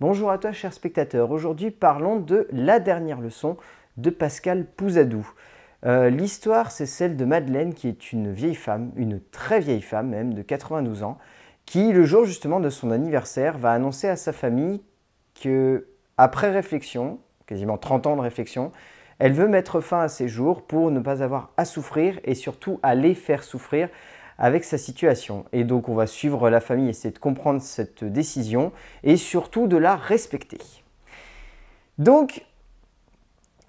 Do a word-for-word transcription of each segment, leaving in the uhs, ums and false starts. Bonjour à toi chers spectateurs, aujourd'hui parlons de La dernière leçon de Pascale Pouzadoux. Euh, L'histoire c'est celle de Madeleine qui est une vieille femme, une très vieille femme même de quatre-vingt-douze ans, qui le jour justement de son anniversaire va annoncer à sa famille que, après réflexion, quasiment trente ans de réflexion, elle veut mettre fin à ses jours pour ne pas avoir à souffrir et surtout à les faire souffrir avec sa situation. Et donc on va suivre la famille, essayer de comprendre cette décision et surtout de la respecter. Donc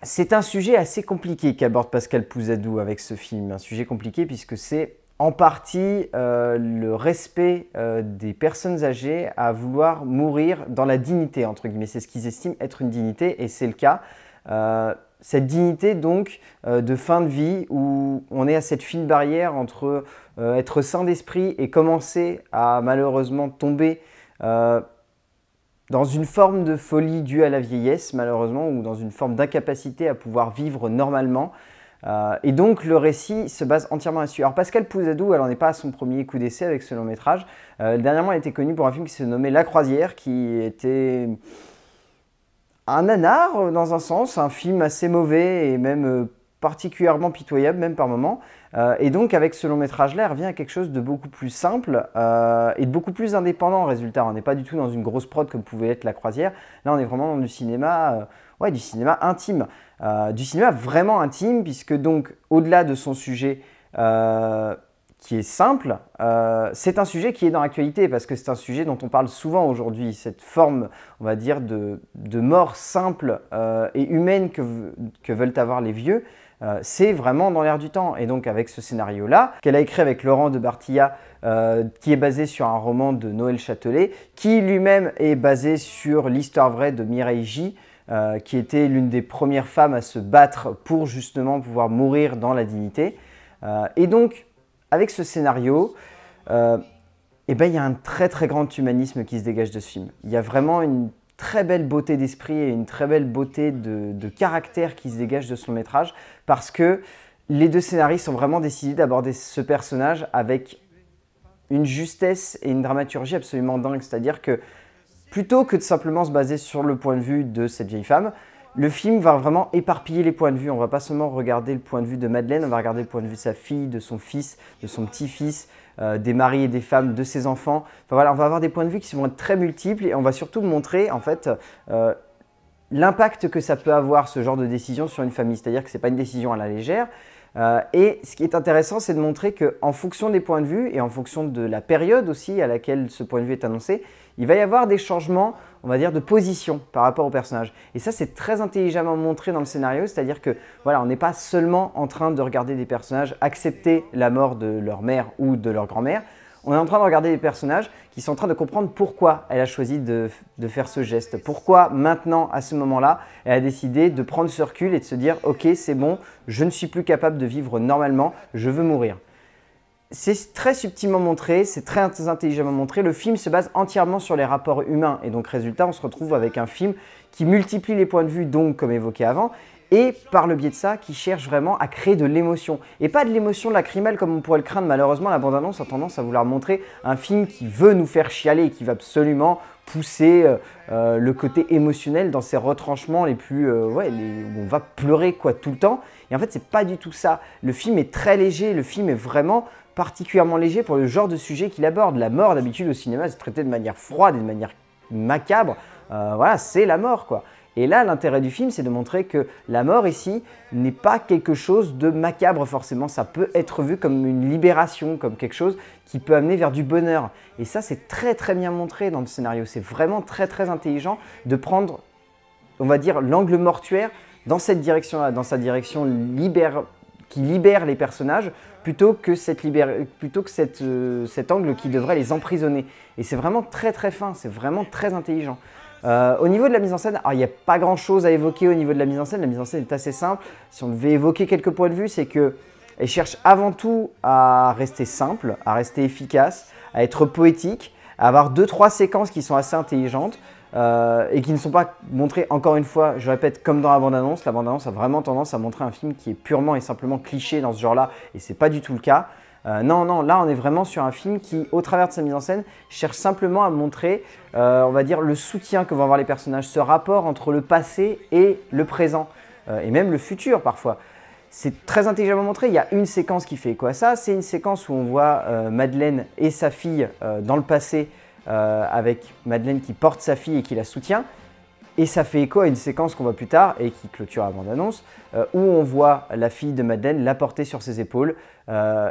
c'est un sujet assez compliqué qu'aborde Pascale Pouzadoux avec ce film, un sujet compliqué puisque c'est en partie euh, le respect euh, des personnes âgées à vouloir mourir dans la dignité, entre guillemets. C'est ce qu'ils estiment être une dignité et c'est le cas. Euh, Cette dignité donc euh, de fin de vie où on est à cette fine barrière entre euh, être sain d'esprit et commencer à malheureusement tomber euh, dans une forme de folie due à la vieillesse malheureusement ou dans une forme d'incapacité à pouvoir vivre normalement. Euh, et donc le récit se base entièrement là-dessus. Alors Pascale Pouzadoux, elle n'en est pas à son premier coup d'essai avec ce long métrage. Euh, dernièrement, elle était connue pour un film qui se nommait La Croisière qui était... un nanar dans un sens, un film assez mauvais et même euh, particulièrement pitoyable, même par moments. Euh, et donc avec ce long métrage-là, elle revient à quelque chose de beaucoup plus simple euh, et de beaucoup plus indépendant. Résultat, on n'est pas du tout dans une grosse prod comme pouvait être La Croisière. Là, on est vraiment dans du cinéma, euh, ouais, du cinéma intime, euh, du cinéma vraiment intime, puisque donc au-delà de son sujet euh, qui est simple, euh, c'est un sujet qui est dans l'actualité parce que c'est un sujet dont on parle souvent aujourd'hui, cette forme, on va dire, de, de mort simple euh, et humaine que, que veulent avoir les vieux, euh, c'est vraiment dans l'air du temps. Et donc avec ce scénario-là, qu'elle a écrit avec Laurent de Bartillat, euh, qui est basé sur un roman de Noël Châtelet, qui lui-même est basé sur l'histoire vraie de Mireille J., euh, qui était l'une des premières femmes à se battre pour justement pouvoir mourir dans la dignité. Euh, et donc, avec ce scénario, euh, eh ben, il y a un très très grand humanisme qui se dégage de ce film. Il y a vraiment une très belle beauté d'esprit et une très belle beauté de, de caractère qui se dégage de son métrage parce que les deux scénaristes ont vraiment décidé d'aborder ce personnage avec une justesse et une dramaturgie absolument dingue. C'est-à-dire que plutôt que de simplement se baser sur le point de vue de cette vieille femme, le film va vraiment éparpiller les points de vue. On ne va pas seulement regarder le point de vue de Madeleine, on va regarder le point de vue de sa fille, de son fils, de son petit-fils, euh, des maris et des femmes, de ses enfants. Enfin voilà, on va avoir des points de vue qui vont être très multiples et on va surtout montrer en fait euh, l'impact que ça peut avoir ce genre de décision sur une famille. C'est-à-dire que ce n'est pas une décision à la légère. Euh, et ce qui est intéressant, c'est de montrer qu'en fonction des points de vue et en fonction de la période aussi à laquelle ce point de vue est annoncé, il va y avoir des changements, on va dire, de position par rapport au personnage. Et ça, c'est très intelligemment montré dans le scénario, c'est-à-dire que voilà, on n'est pas seulement en train de regarder des personnages accepter la mort de leur mère ou de leur grand-mère, on est en train de regarder des personnages qui sont en train de comprendre pourquoi elle a choisi de, de faire ce geste, pourquoi maintenant, à ce moment-là, elle a décidé de prendre ce recul et de se dire « Ok, c'est bon, je ne suis plus capable de vivre normalement, je veux mourir ». C'est très subtilement montré, c'est très intelligemment montré. Le film se base entièrement sur les rapports humains et donc résultat, on se retrouve avec un film qui multiplie les points de vue, donc comme évoqué avant, et par le biais de ça, qui cherche vraiment à créer de l'émotion. Et pas de l'émotion lacrymale comme on pourrait le craindre. Malheureusement, la bande-annonce a tendance à vouloir montrer un film qui veut nous faire chialer et qui va absolument pousser euh, le côté émotionnel dans ses retranchements les plus... Euh, ouais, les, où on va pleurer quoi tout le temps. Et en fait, c'est pas du tout ça. Le film est très léger, le film est vraiment particulièrement léger pour le genre de sujet qu'il aborde. La mort, d'habitude, au cinéma, c'est traité de manière froide et de manière macabre. Euh, voilà, c'est la mort, quoi. Et là, l'intérêt du film, c'est de montrer que la mort, ici, n'est pas quelque chose de macabre, forcément. Ça peut être vu comme une libération, comme quelque chose qui peut amener vers du bonheur. Et ça, c'est très, très bien montré dans le scénario. C'est vraiment très, très intelligent de prendre, on va dire, l'angle mortuaire dans cette direction-là, dans sa direction libère, qui libère les personnages, plutôt que, cette libère, plutôt que cette, euh, cet angle qui devrait les emprisonner. Et c'est vraiment très, très fin. C'est vraiment très intelligent. Euh, au niveau de la mise en scène, alors il n'y a pas grand chose à évoquer au niveau de la mise en scène, la mise en scène est assez simple. Si on devait évoquer quelques points de vue, c'est qu'elle cherche avant tout à rester simple, à rester efficace, à être poétique, à avoir deux, trois séquences qui sont assez intelligentes euh, et qui ne sont pas montrées, encore une fois, je répète, comme dans la bande-annonce. La bande-annonce a vraiment tendance à montrer un film qui est purement et simplement cliché dans ce genre-là et c'est pas du tout le cas. Euh, non, non, là on est vraiment sur un film qui, au travers de sa mise en scène, cherche simplement à montrer, euh, on va dire, le soutien que vont avoir les personnages, ce rapport entre le passé et le présent, euh, et même le futur parfois. C'est très intelligemment montré, il y a une séquence qui fait écho à ça, c'est une séquence où on voit euh, Madeleine et sa fille euh, dans le passé, euh, avec Madeleine qui porte sa fille et qui la soutient, et ça fait écho à une séquence qu'on voit plus tard et qui clôture avant d'annonce, euh, où on voit la fille de Madeleine la porter sur ses épaules. Euh,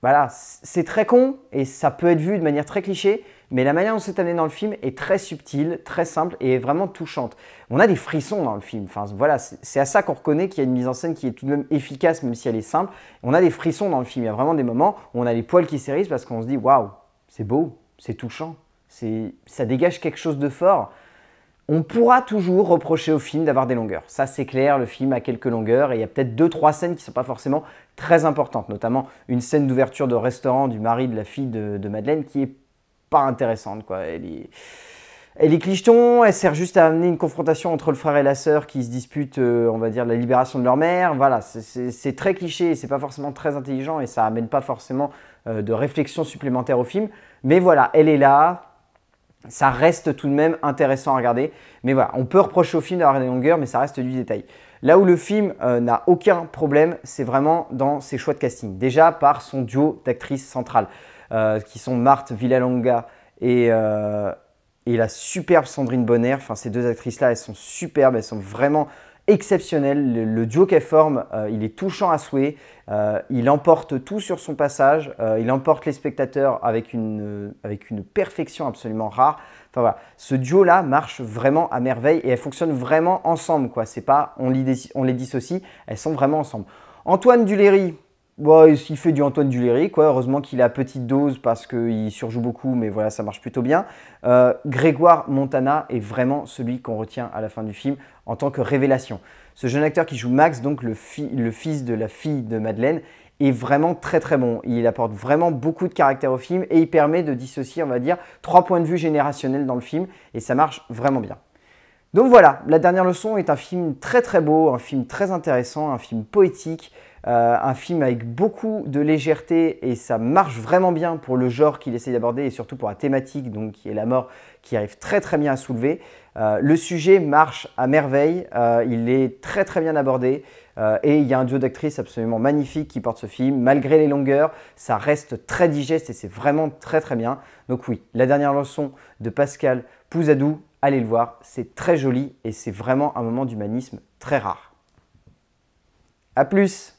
Voilà, c'est très con et ça peut être vu de manière très cliché, mais la manière dont c'est amené dans le film est très subtile, très simple et vraiment touchante. On a des frissons dans le film, enfin, voilà, c'est à ça qu'on reconnaît qu'il y a une mise en scène qui est tout de même efficace, même si elle est simple. On a des frissons dans le film, il y a vraiment des moments où on a les poils qui s'hérissent parce qu'on se dit « Waouh, c'est beau, c'est touchant, ça dégage quelque chose de fort ». On pourra toujours reprocher au film d'avoir des longueurs. Ça, c'est clair, le film a quelques longueurs et il y a peut-être deux, trois scènes qui ne sont pas forcément très importantes, notamment une scène d'ouverture de restaurant du mari de la fille de, de Madeleine qui n'est pas intéressante, quoi. Elle est, elle est clicheton, elle sert juste à amener une confrontation entre le frère et la sœur qui se disputent, euh, on va dire, la libération de leur mère. Voilà, c'est très cliché, c'est pas forcément très intelligent et ça n'amène pas forcément euh, de réflexion supplémentaire au film. Mais voilà, elle est là. Ça reste tout de même intéressant à regarder. Mais voilà, on peut reprocher au film d'avoir des longueurs, mais ça reste du détail. Là où le film euh, n'a aucun problème, c'est vraiment dans ses choix de casting. Déjà par son duo d'actrices centrales, euh, qui sont Marthe Villalonga et, euh, et la superbe Sandrine Bonnaire. Enfin, ces deux actrices-là, elles sont superbes, elles sont vraiment exceptionnelles. Le, le duo qu'elles forment, euh, il est touchant à souhait. Euh, il emporte tout sur son passage, euh, il emporte les spectateurs avec une, euh, avec une perfection absolument rare. Enfin voilà, ce duo-là marche vraiment à merveille et elles fonctionnent vraiment ensemble, quoi. C'est pas on les, on les dissocie, elles sont vraiment ensemble. Antoine Duléry, bon, il fait du Antoine Duléry, quoi. Heureusement qu'il est à petite dose parce qu'il surjoue beaucoup, mais voilà, ça marche plutôt bien. Euh, Grégoire Montana est vraiment celui qu'on retient à la fin du film en tant que révélation. Ce jeune acteur qui joue Max, donc le, fi le fils de la fille de Madeleine, est vraiment très très bon. Il apporte vraiment beaucoup de caractère au film et il permet de dissocier, on va dire, trois points de vue générationnels dans le film et ça marche vraiment bien. Donc voilà, La dernière leçon est un film très très beau, un film très intéressant, un film poétique, euh, un film avec beaucoup de légèreté et ça marche vraiment bien pour le genre qu'il essaie d'aborder et surtout pour la thématique, donc qui est la mort, qui arrive très très bien à soulever. Euh, le sujet marche à merveille, euh, il est très très bien abordé euh, et il y a un duo d'actrices absolument magnifique qui porte ce film. Malgré les longueurs, ça reste très digeste et c'est vraiment très très bien. Donc oui, La dernière leçon de Pascale Pouzadoux, allez le voir, c'est très joli et c'est vraiment un moment d'humanisme très rare. A plus!